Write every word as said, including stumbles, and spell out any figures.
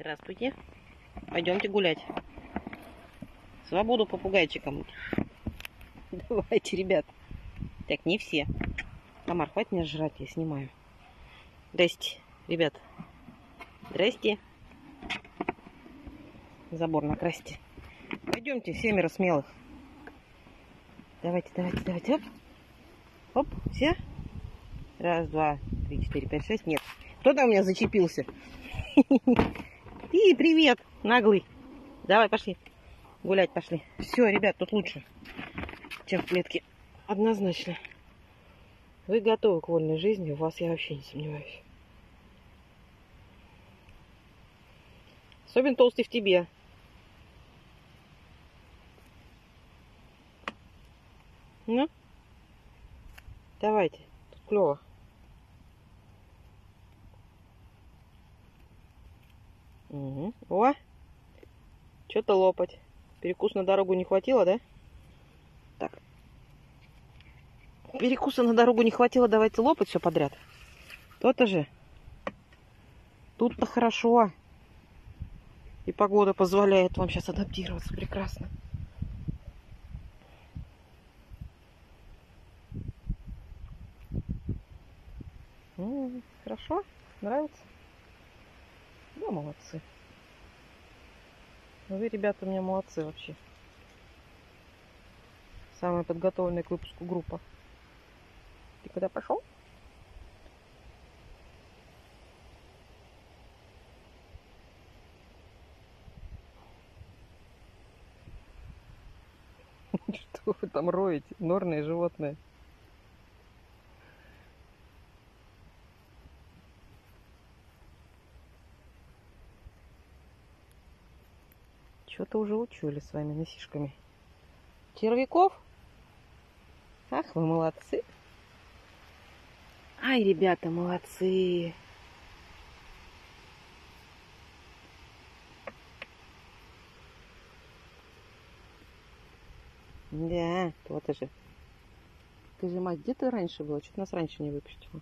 Здравствуйте. Пойдемте гулять. Свободу попугайчикам. Давайте, ребят. Так, не все. Тамар, хватит меня жрать, я снимаю. Здрасте, ребят. Здрасте. Забор накрасьте. Пойдемте, семеро смелых. Давайте, давайте, давайте. Оп. Оп, все. Раз, два, три, четыре, пять, шесть. Нет. Кто там у меня зачепился? И привет, наглый. Давай, пошли. Гулять пошли. Все, ребят, тут лучше, чем в клетке. Однозначно. Вы готовы к вольной жизни? У вас я вообще не сомневаюсь. Особенно толстый в тебе. Ну? Давайте. Тут клево. Угу. О! Что-то лопать. Перекус на дорогу не хватило, да? Так. Перекуса на дорогу не хватило, давайте лопать все подряд. То-то же. Тут-то хорошо. И погода позволяет вам сейчас адаптироваться прекрасно. Ну, хорошо? Нравится? Да, молодцы. Вы, ребята, у меня молодцы вообще. Самая подготовленная к выпуску группа. Ты куда пошел? Что вы там роете? Норные животные. Что-то уже учули с вами носишками. Червяков? Ах, вы молодцы. Ай, ребята, молодцы. Да, то-то же. Ты же, мать, где ты раньше была? Чего ты нас раньше не выпустила?